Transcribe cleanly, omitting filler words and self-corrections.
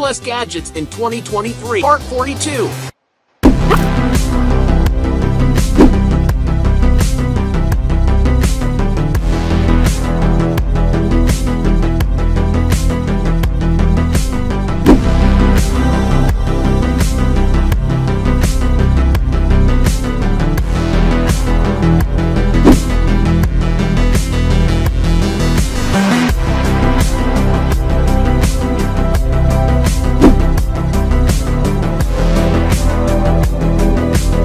Coolest Gadgets in 2023, Part 42.